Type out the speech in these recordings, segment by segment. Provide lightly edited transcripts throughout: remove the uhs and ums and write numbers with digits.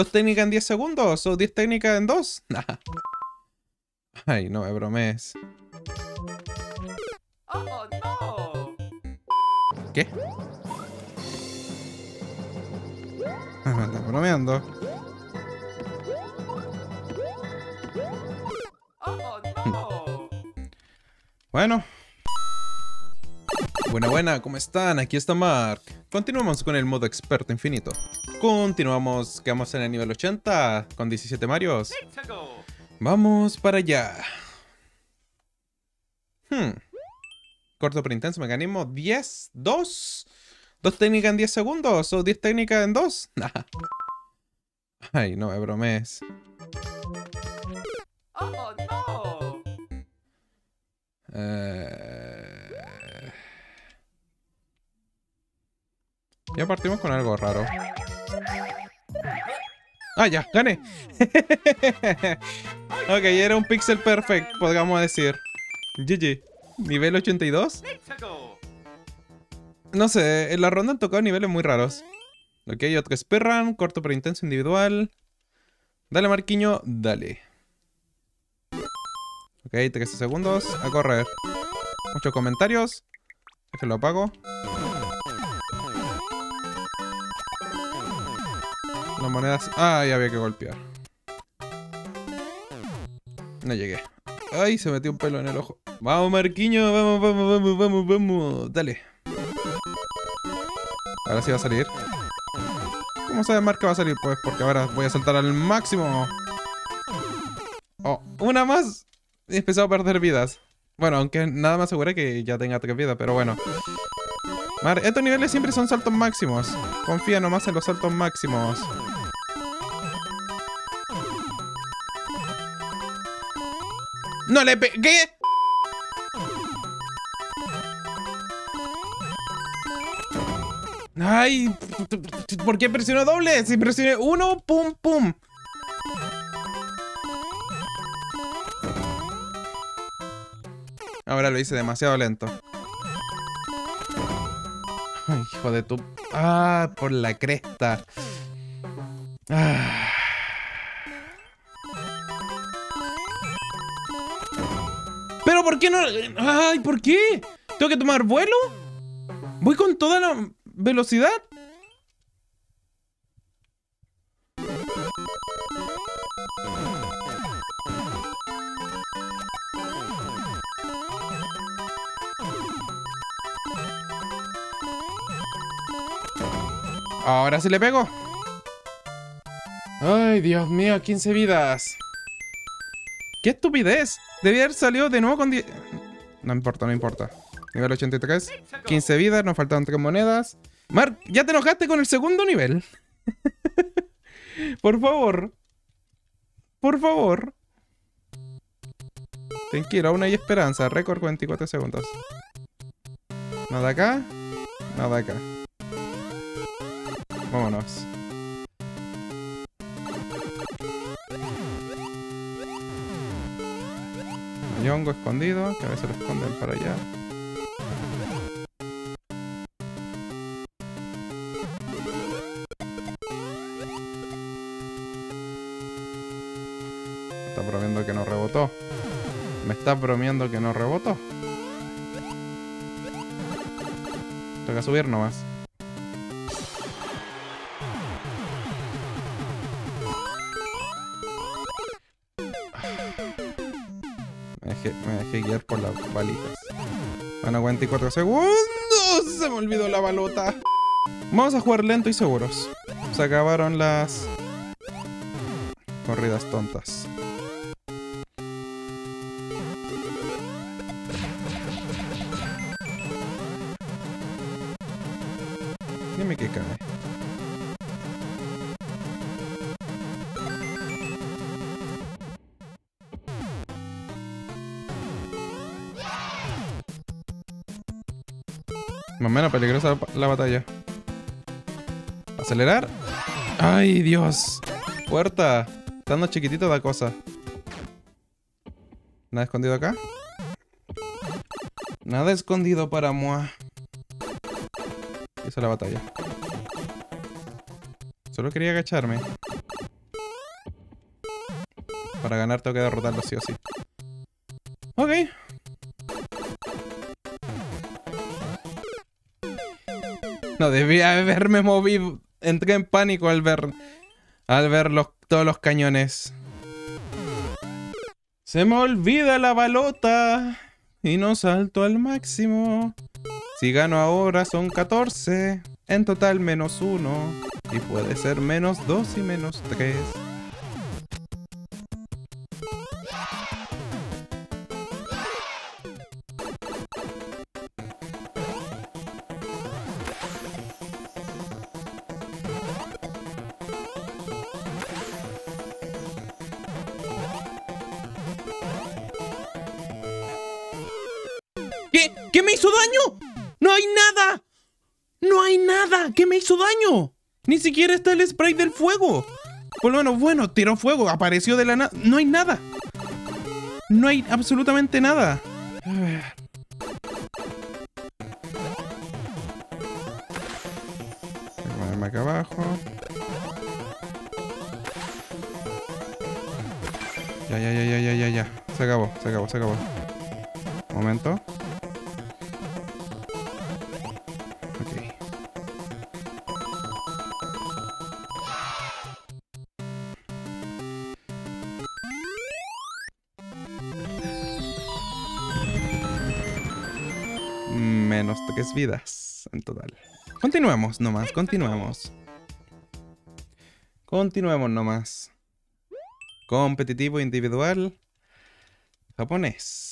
¿Dos técnicas en 10 segundos? ¿O 10 técnicas en 2? Nah. Ay, no me bromees. Oh, no. ¿Qué? Me estás bromeando. Oh, no. Bueno. Buena, ¿cómo están? Aquí está Mark. Continuamos con el modo experto infinito. Continuamos, quedamos en el nivel 80 con 17 Marios. Vamos para allá. Corto pero intenso, mecanismo 10, 2. ¿Dos técnicas en 10 segundos? ¿O 10 técnicas en 2? Nah. Ay, no me bromees. Oh, no. Ya partimos con algo raro. ¡Ah, ya! ¡Gané! Ok, era un pixel perfect, podríamos decir. GG. ¿Nivel 82? No sé, en la ronda han tocado niveles muy raros. Ok, otro speedrun, corto pero intenso individual. Dale, Marquiño, dale. Ok, 13 segundos, a correr. Muchos comentarios. Es que lo apago. Las monedas... Ah, ya había que golpear. No llegué. Ay, se metió un pelo en el ojo. Vamos, Marquiño, vamos. Dale. Ahora sí va a salir. ¿Cómo sabes, Marca, va a salir? Pues porque ahora voy a saltar al máximo. Oh, una más. He empezado a perder vidas. Bueno, aunque nada me asegura que ya tenga 3 vidas, pero bueno. Mar, estos niveles siempre son saltos máximos. Confía nomás en los saltos máximos. ¡No le pegué! ¡Ay! ¿Por qué presionó doble? Si presioné uno, ¡pum, pum! Ahora lo hice demasiado lento. Ay, hijo de tu... ¡Ah! Por la cresta. ¡Ah! ¿Pero por qué no...? ¡Ay! ¿Por qué? ¿Tengo que tomar vuelo? ¿Voy con toda la velocidad? Ahora sí le pego. Ay, Dios mío, 15 vidas. ¡Qué estupidez! Debía haber salido de nuevo con 10... No importa, no importa. Nivel 83. 15 vidas, nos faltaron 3 monedas. Mark, ya te enojaste con el segundo nivel. Por favor. Por favor. Tranquilo, aún hay esperanza. Récord 44 segundos. Nada acá. Nada acá. Vámonos. Hay hongo escondido, que a veces lo esconden para allá. Me está bromeando que no rebotó. Me está bromeando que no rebotó. Toca subir nomás. Me dejé guiar por las balitas. Bueno, 44 segundos. Se me olvidó la balota. Vamos a jugar lento y seguros. Se acabaron las corridas tontas. Dime que cae. Más o menos peligrosa la batalla. Acelerar. ¡Ay, Dios! Puerta. Estando chiquitito da cosa. ¿Nada escondido acá? Nada escondido para moi. Esa es la batalla. Solo quería agacharme. Para ganar tengo que derrotarlo sí o sí. Ok. No debía haberme movido. Entré en pánico al ver todos los cañones. Se me olvida la balota y no salto al máximo. Si gano ahora son 14. En total menos 1. Y puede ser menos 2 y menos 3. ¿Qué me hizo daño? ¡No hay nada! ¡No hay nada! ¿Qué me hizo daño? Ni siquiera está el spray del fuego. Por lo menos, bueno, tiró fuego. Apareció de la nada. No hay nada. No hay absolutamente nada. A ver. Voy a ponerme acá abajo. Ya. Se acabó. Momento. Menos 3 vidas en total. Continuemos nomás. Competitivo individual japonés.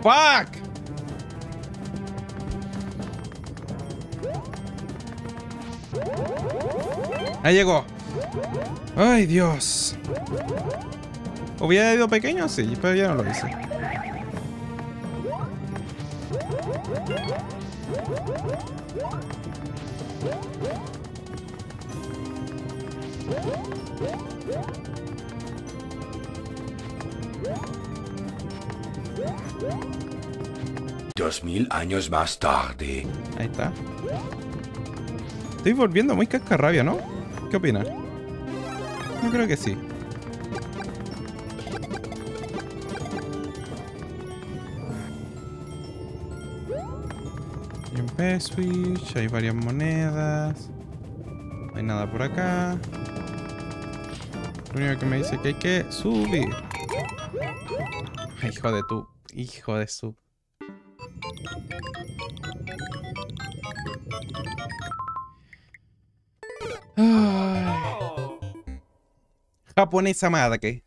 ¡Fuck! Ahí llegó. ¡Ay, Dios! ¿Hubiera ido pequeño? Sí, pero ya no lo hice. ¡2000 años más tarde! Ahí está. Estoy volviendo muy cascarrabia, ¿no? ¿Qué opinan? Yo creo que sí. Hay un P-Switch, hay varias monedas. No hay nada por acá. Lo único que me dice que hay que subir. Hijo de tu... Hijo de su... Japonesa madre.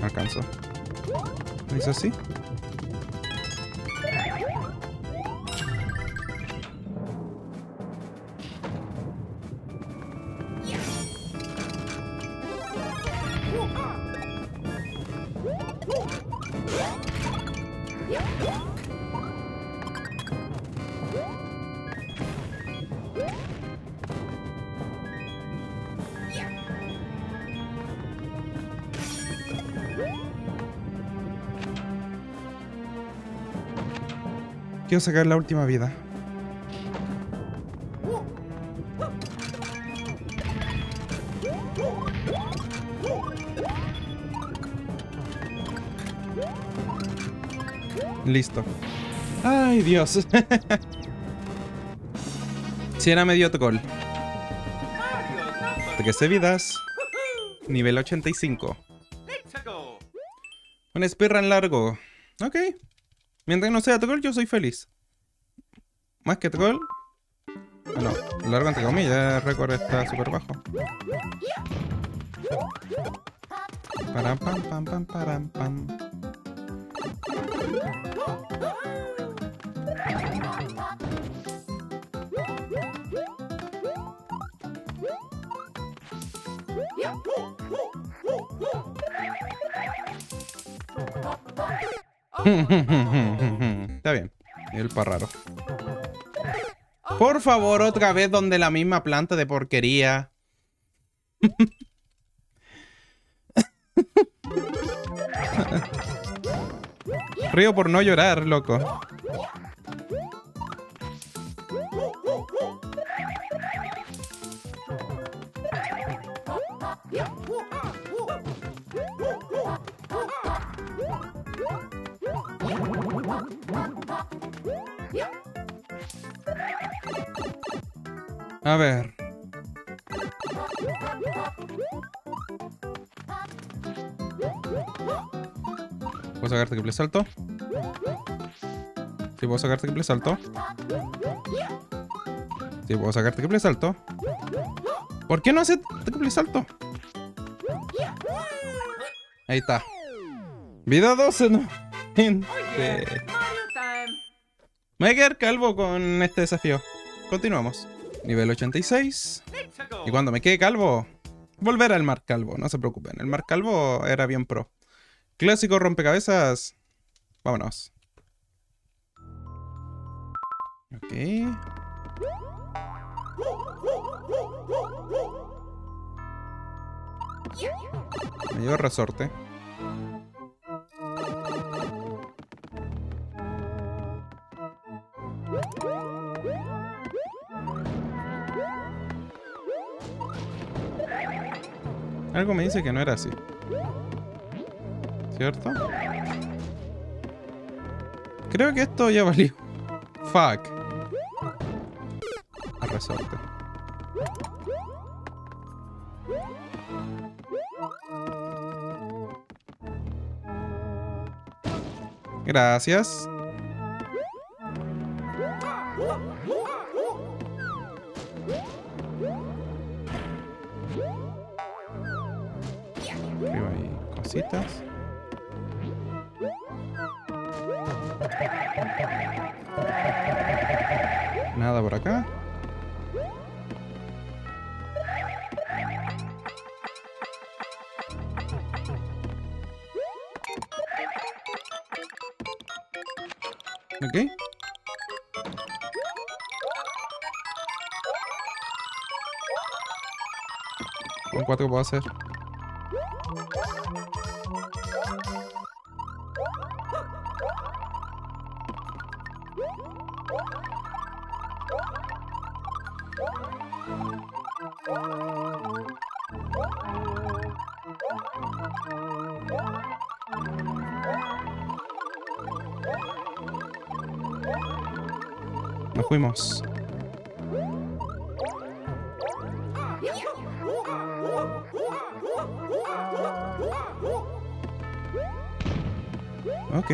No alcanzo. ¿Lo hice así? Quiero sacar la última vida. Listo. ¡Ay, Dios! Si era medio gol. 13 vidas. Nivel 85. Un speedrun largo. Ok. Mientras no sea troll, yo soy feliz. Más que troll. Ah, no. Largo entre comillas. El récord está súper bajo. Param, pam, pam, pam, param, pam. Está bien. El parraro. Por favor, otra vez donde la misma planta de porquería. Río por no llorar, loco. A ver. ¿Puedo sacar triple salto? Sí, puedo sacar triple salto. Sí, puedo sacar triple salto. ¿Por qué no hace triple salto? Ahí está. Vida 12, ¿no? Me voy a quedar calvo con este desafío. Continuamos. Nivel 86. Y cuando me quede calvo, volver al mar calvo, no se preocupen. El mar calvo era bien pro. Clásico rompecabezas. Vámonos. Ok. Me llevo resorte. Algo me dice que no era así. ¿Cierto? Creo que esto ya valió. Fuck. A resorte. Gracias. Arriba hay cositas. Nada por acá. Ok. Con 4 puedo hacer. Nos fuimos. Ok.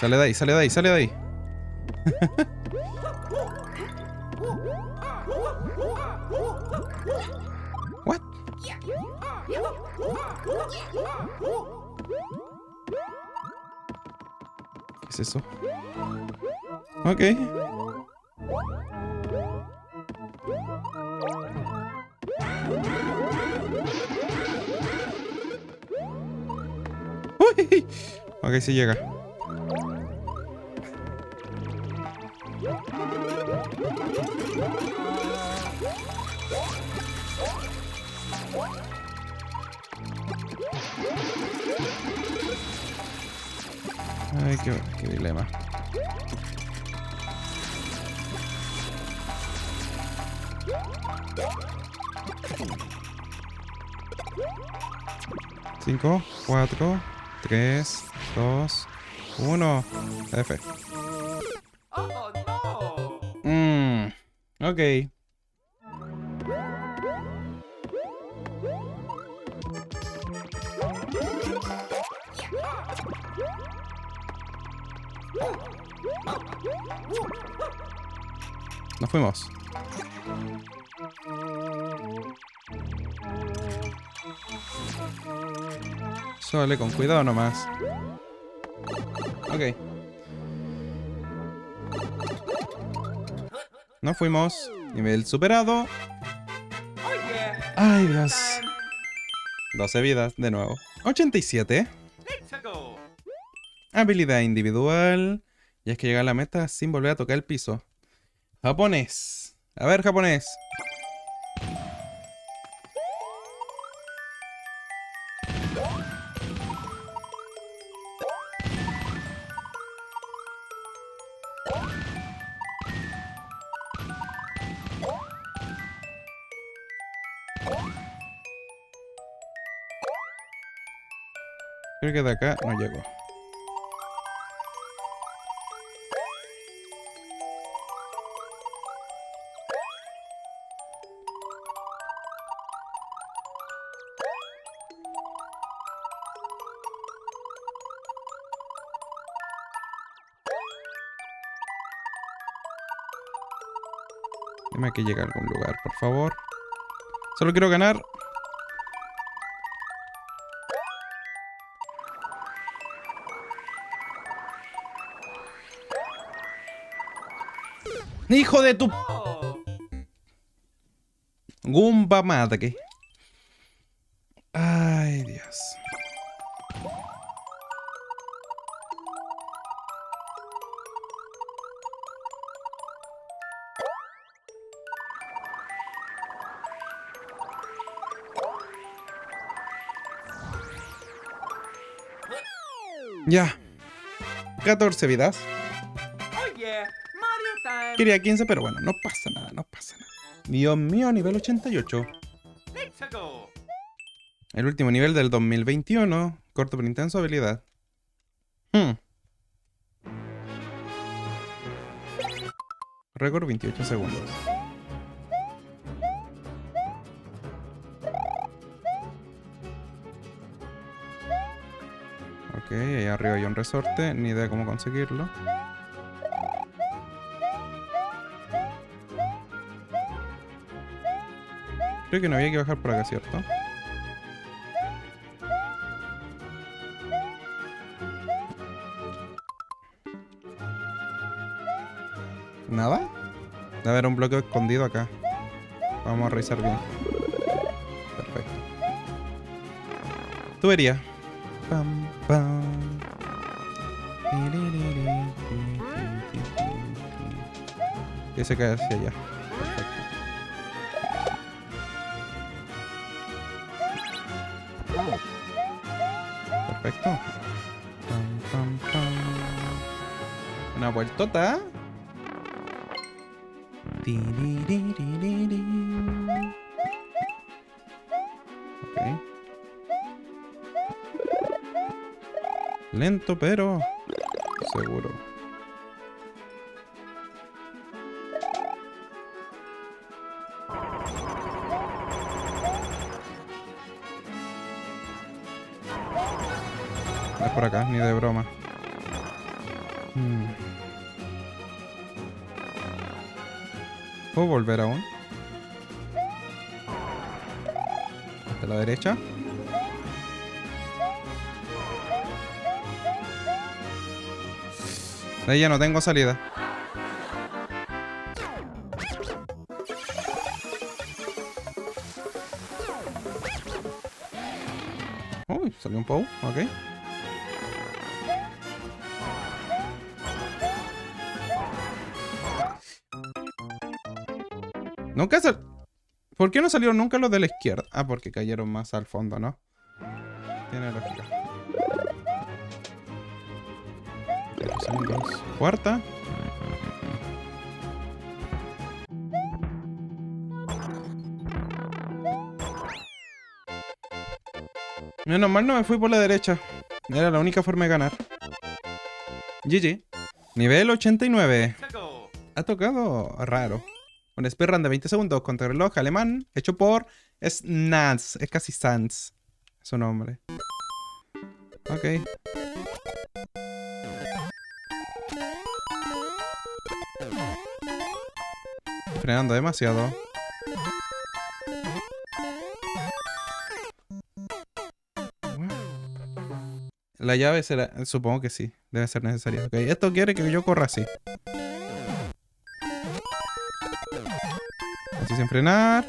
Sale de ahí, sale de ahí, sale de ahí. What? ¿Qué es eso? Ok. Uy. Ok, sí llega. Ay, qué dilema. Cinco, 4, 3, 2, 1. F. Ok. Nos fuimos. Sole, con cuidado nomás. Ok. Nos fuimos. Nivel superado. Ay, Dios. 12 vidas, de nuevo. 87. Habilidad individual. Y es que llega a la meta sin volver a tocar el piso. Japonés. A ver, japonés. Creo que de acá no llego. Dime que llegue a algún lugar, por favor. Solo quiero ganar. ¡Hijo de tu... Goomba madre! Ay, Dios. Ya. 14 vidas. Quería 15, pero bueno, no pasa nada, no pasa nada. Dios mío, nivel 88. El último nivel del 2021. Corto pero intenso, habilidad. Récord 28 segundos. Ok, ahí arriba hay un resorte, ni idea cómo conseguirlo. Creo que no había que bajar por acá, ¿cierto? ¿Nada? Debe haber un bloque escondido acá. Vamos a revisar bien. Perfecto. Tubería. Pam, pam. Y se cae hacia allá. Perfecto. Pam, pam, pam. Una vueltota. Okay. Lento pero seguro. Por acá, ni de broma. ¿Puedo volver aún? ¿Hasta la derecha? De ahí ya no tengo salida. Uy, salió un Pou, ok. Nunca sal... ¿Por qué no salieron nunca los de la izquierda? Ah, porque cayeron más al fondo, ¿no? Tiene lógica. Cuarta. Menos mal no me fui por la derecha. Era la única forma de ganar. GG. Nivel 89. Ha tocado raro. Un speedrun de 20 segundos contra el reloj alemán, hecho por Snaz, es casi Sans, es su nombre. Ok. frenando demasiado. La llave será... Supongo que sí. Debe ser necesaria. Ok, esto quiere que yo corra así. Así sin frenar.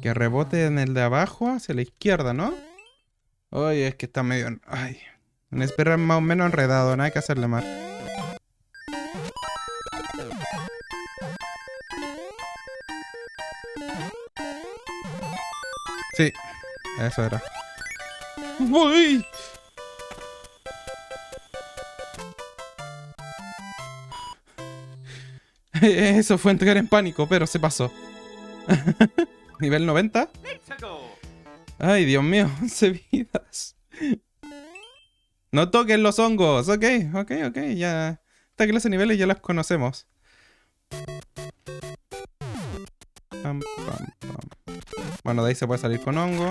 Que rebote en el de abajo hacia la izquierda, ¿no? Ay, es que está medio... Ay. Un espera más o menos enredado. Nada que hacerle mal. Sí, eso era. ¡Uy! Eso fue entrar en pánico, pero se pasó. ¿Nivel 90? Ay, Dios mío, 11 vidas. No toquen los hongos. Ok, ok, ok, ya. Esta clase de niveles ya las conocemos. Pam, pam, pam. Bueno, de ahí se puede salir con hongo.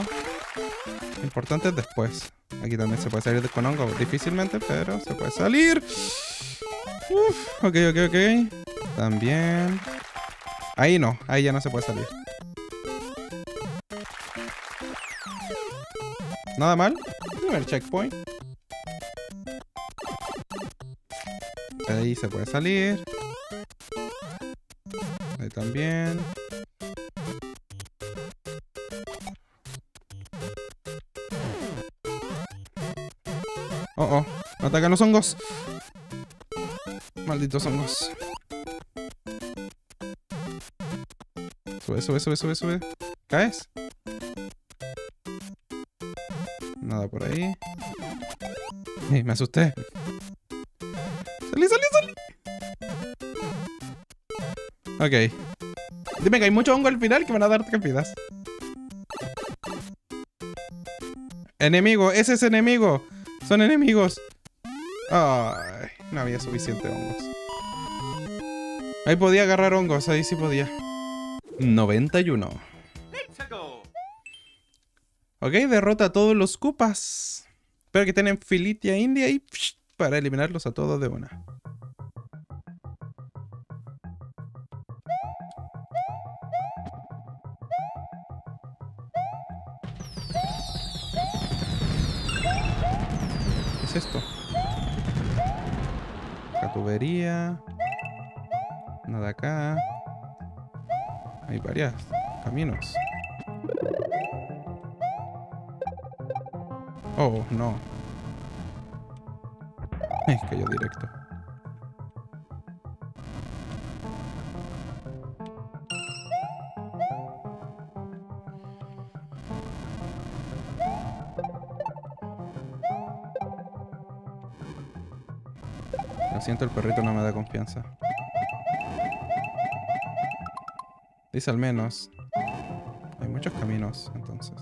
Lo importante es después. Aquí también se puede salir con hongo. Difícilmente, pero se puede salir. Uf, ok, ok, ok. También. Ahí no, ahí ya no se puede salir. Nada mal. Primer checkpoint. De ahí se puede salir. Ahí también. Oh, oh, atacan los hongos. Malditos hongos. Sube, sube, sube, sube, sube. ¿Caes? Nada por ahí. Me asusté. ¡Salí, salí, salí! Ok. Dime que hay mucho hongo al final que van a dar campidas. Enemigo, ese es enemigo. Son enemigos. Ay, no había suficiente hongos. Ahí podía agarrar hongos, ahí sí podía. 91. Ok, derrota a todos los Koopas. Espero que tienen Filitia India y psh, para eliminarlos a todos de una. Esto la tubería, nada acá, hay varios caminos. Oh no, cayó directo. Siento, el perrito no me da confianza. Dice al menos. Hay muchos caminos, entonces.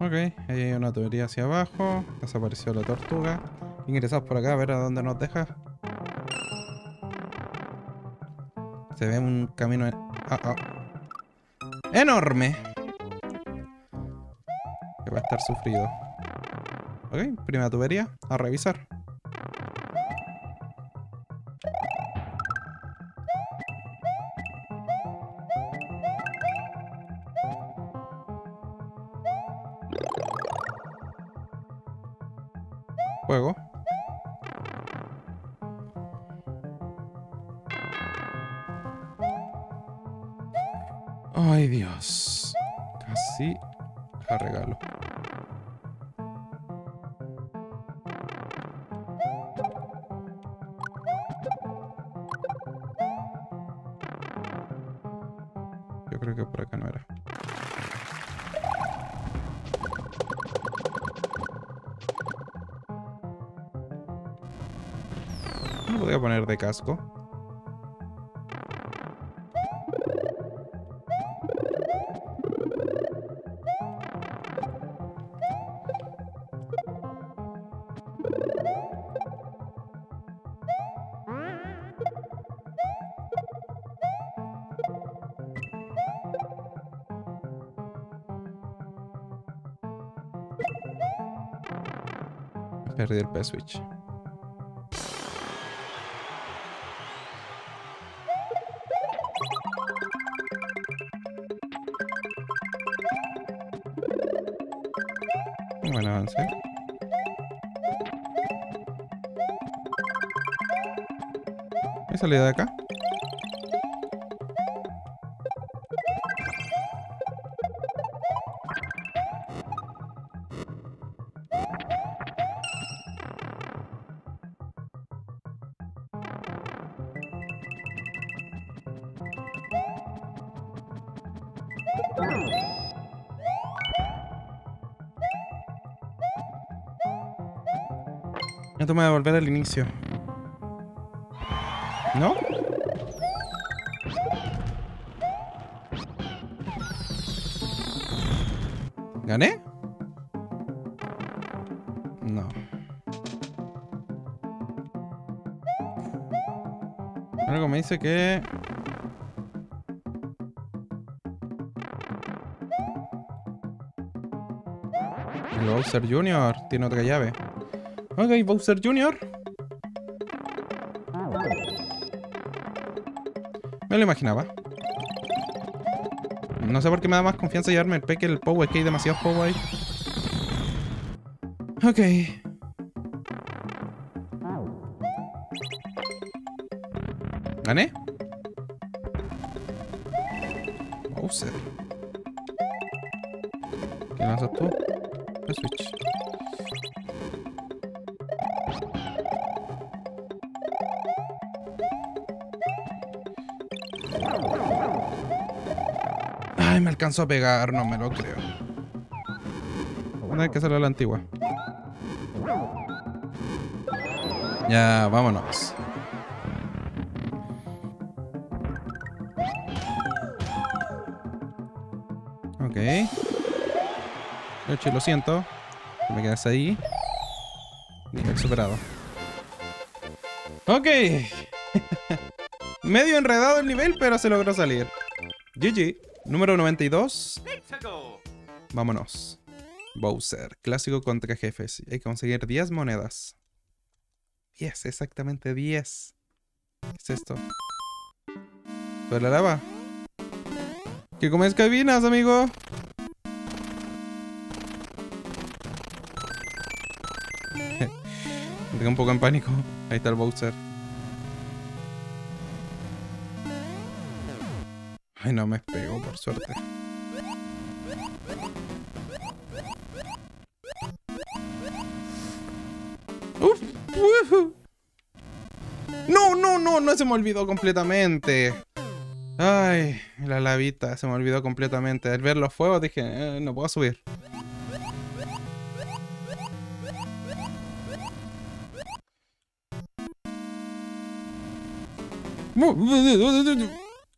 Ok, ahí hay una tubería hacia abajo. Desapareció la tortuga. Ingresamos por acá a ver a dónde nos deja. Se ve un camino enorme que va a estar sufrido. Ok, primera tubería a revisar. Fuego. Ay, Dios. Casi la regalo. Yo creo que por acá no era. No lo voy a poner de casco. Perdí el P-Switch. Buen avance. ¿Hay salida de acá? Toma de volver al inicio. ¿No? ¿Gané? No. Algo me dice que... el Bowser Jr. tiene otra llave. Ok, Bowser Jr. Me lo imaginaba. No sé por qué me da más confianza llevarme el P que el Poway, que hay demasiados Poway. Ok. ¿Gané? Bowser. ¿Qué lanzas tú? El Switch. Me alcanzó a pegar, no me lo creo. Voy a tener que hacerlo a la antigua. Ya, vámonos. Ok. Yoshi, lo siento. Que me quedas ahí. Nivel superado. Ok. Medio enredado el nivel, pero se logró salir. GG. Número 92. Vámonos. Bowser. Clásico contra jefes. Hay que conseguir 10 monedas. 10, exactamente 10. ¿Qué es esto? ¿Sobre la lava? ¿Qué comes cabinas, amigo? Entré un poco en pánico. Ahí está el Bowser. Ay, no me pegó, por suerte. Uf, no se me olvidó completamente. Ay, la lavita se me olvidó completamente. Al ver los fuegos dije, no puedo subir.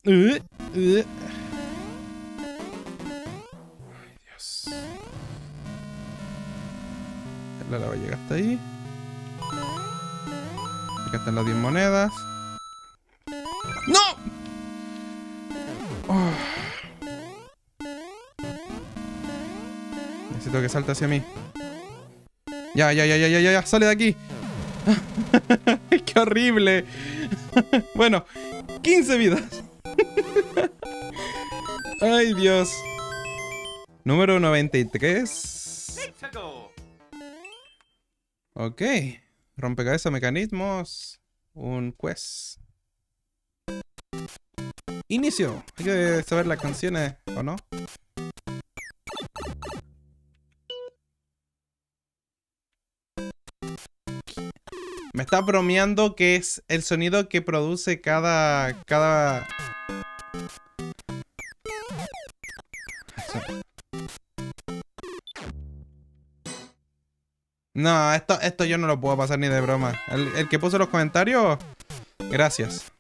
Ay, Dios. La lava llega hasta ahí. Acá están las 10 monedas. ¡No! Oh. Necesito que salte hacia mí. Ya, sale de aquí. ¡Qué horrible! Bueno, 15 vidas. Ay, Dios. Número 93. Ok. Rompecabezas, mecanismos. Un quest. Inicio. Hay que saber las canciones, ¿o no? Me está bromeando que es el sonido que produce cada... No, esto yo no lo puedo pasar ni de broma. El que puso los comentarios, gracias.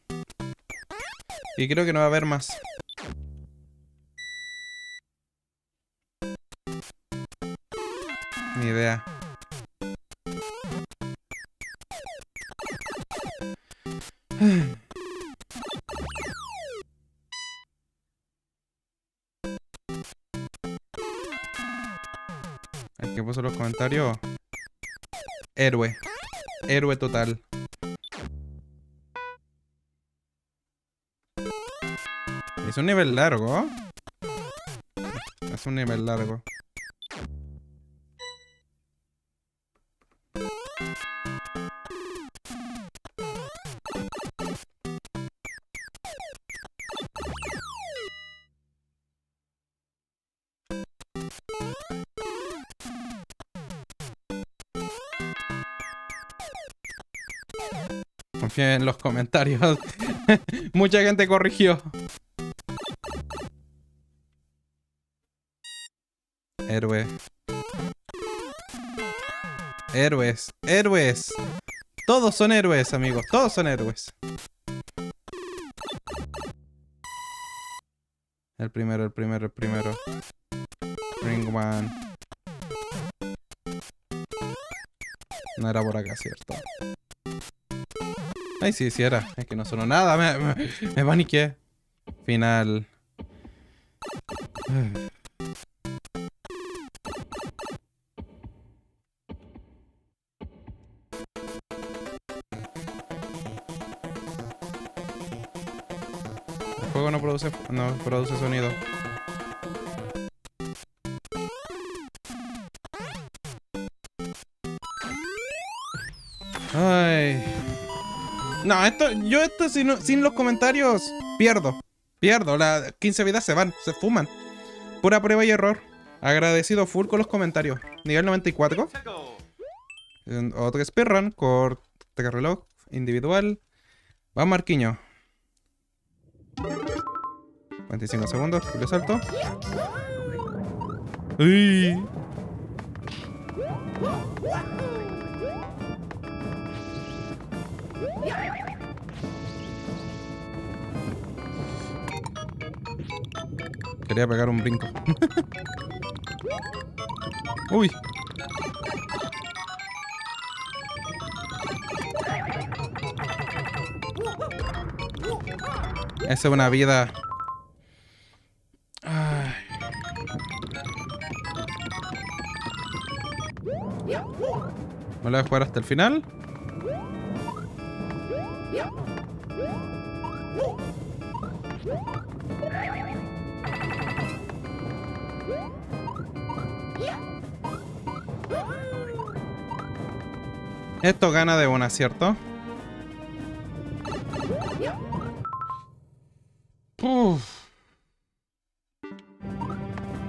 Y creo que no va a haber más. Ni idea. El que puso los comentarios, Héroe. Héroe total. Es un nivel largo. Es un nivel largo. Confíen en los comentarios. Mucha gente corrigió. Héroe. Héroes. Héroes. Todos son héroes, amigos. Todos son héroes. El primero, el primero, el primero. Ring one. No era por acá, ¿cierto? Ay, sí, sí era. Es que no sonó nada. Me paniqué. Final. El juego no produce sonido. Ay. No, esto sin los comentarios pierdo. Pierdo. Las 15 vidas se van, se fuman. Pura prueba y error. Agradecido full con los comentarios. Nivel 94. Otro speedrun. Corte reloj. Individual. Va Marquiño. 25 segundos. Le salto. ¡Uy! Quería pegar un brinco. Uy. Esa es una vida. Ay. Me la voy a jugar hasta el final. Esto gana de una, ¿cierto? Uff.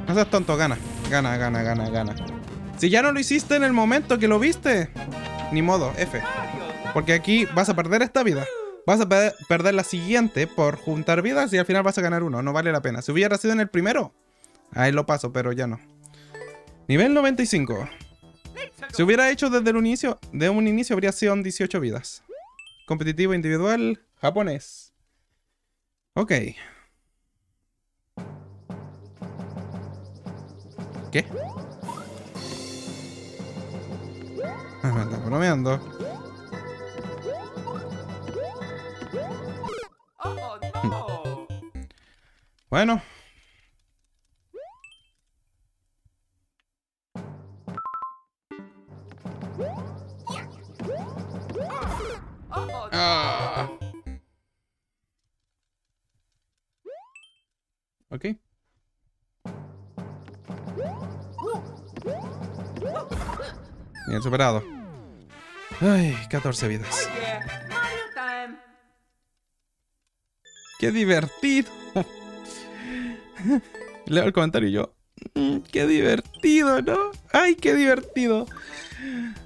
No seas tonto, gana. Gana, gana, gana, gana. Si ya no lo hiciste en el momento que lo viste, ni modo, F. Porque aquí vas a perder esta vida. Vas a perder la siguiente por juntar vidas y al final vas a ganar uno. No vale la pena. Si hubiera sido en el primero, ahí lo paso, pero ya no. Nivel 95. Si hubiera hecho desde el inicio, de un inicio habría sido 18 vidas. Competitivo individual japonés. Ok. ¿Qué? Me está bromeando. Oh, no. Bueno. Ok. Bien superado. Ay, 14 vidas. Oh, yeah. ¡Qué divertido! Leo el comentario y yo. ¡Qué divertido, ¿no? ¡Ay, qué divertido!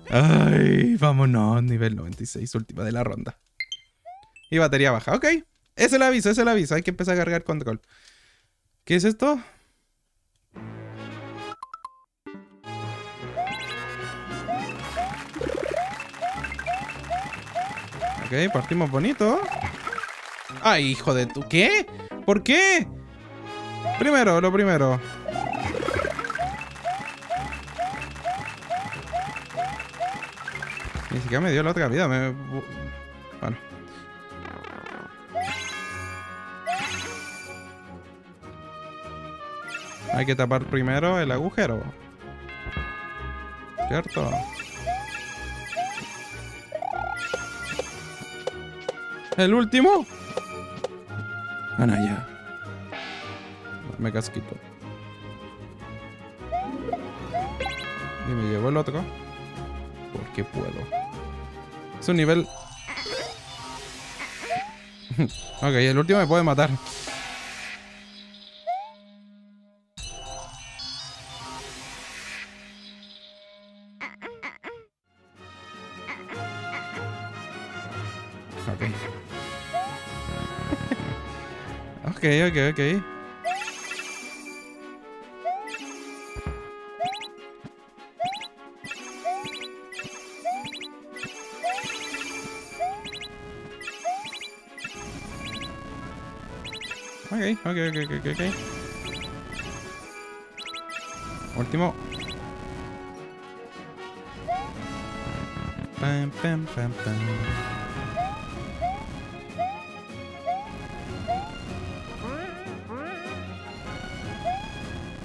¡Ay! Vámonos, nivel 96, última de la ronda. Y batería baja, ok. Es el aviso, es el aviso. Hay que empezar a cargar control. ¿Qué es esto? Ok, partimos bonito. ¡Ay, hijo de tu! ¿Qué? ¿Por qué? Primero, lo primero. Ni siquiera me dio la otra vida. Bueno. Hay que tapar primero el agujero. ¿Cierto? El último. Gana ya. Dame casquito. Y me llevo el otro. Porque puedo. Es un nivel... Ok, el último me puede matar. Ok. Ok. Ok. Último. Pam.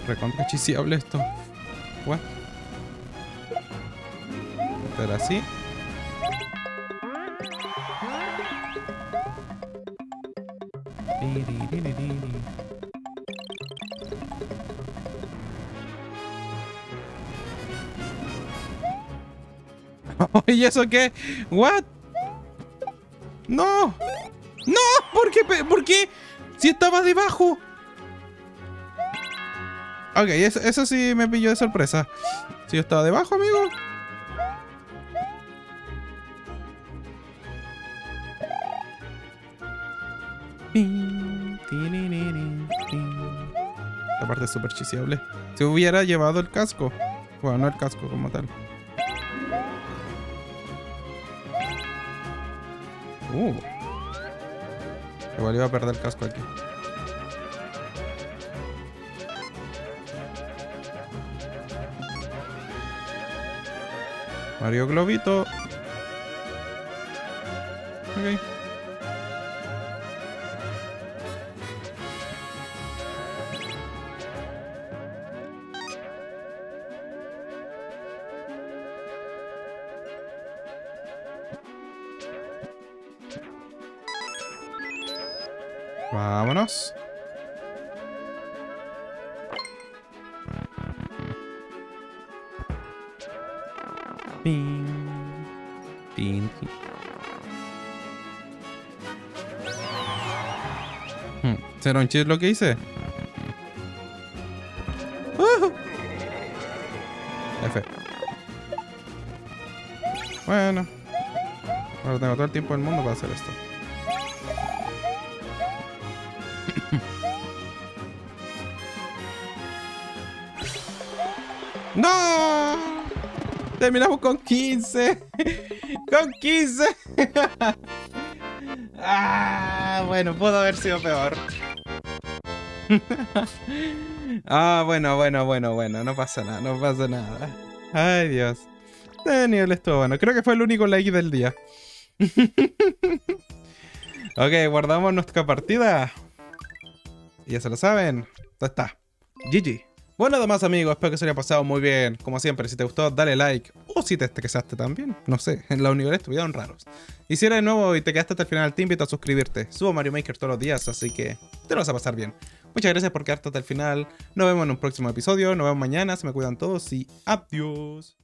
Recontra hechiciable esto. What? Pero así. ¿Y eso qué? ¿What? ¡No! ¡No! ¿Por qué? ¡Si estaba debajo! Ok, eso sí me pilló de sorpresa. Si yo estaba debajo, amigo. Esta parte es súper chiseable. Si hubiera llevado el casco. Bueno, no el casco como tal. Igual iba a perder el casco aquí. Mario Globito. Ok. Vámonos. ¿Será un chiste lo que hice? F. Bueno. Ahora tengo todo el tiempo del mundo para hacer esto. ¡No! Terminamos con 15. ¡Con 15! Ah, bueno, pudo haber sido peor. Ah, bueno. No pasa nada. Ay, Dios. Este nivel estuvo bueno. Creo que fue el único like del día. Ok, guardamos nuestra partida. Ya se lo saben. Ya está. GG. Bueno, nada más, amigos, espero que se haya pasado muy bien. Como siempre, si te gustó, dale like. O si te estresaste también, no sé, en los niveles estuvieron raros. Y si eres nuevo y te quedaste hasta el final, te invito a suscribirte. Subo Mario Maker todos los días, así que te lo vas a pasar bien. Muchas gracias por quedarte hasta el final. Nos vemos en un próximo episodio, nos vemos mañana, se me cuidan todos y adiós.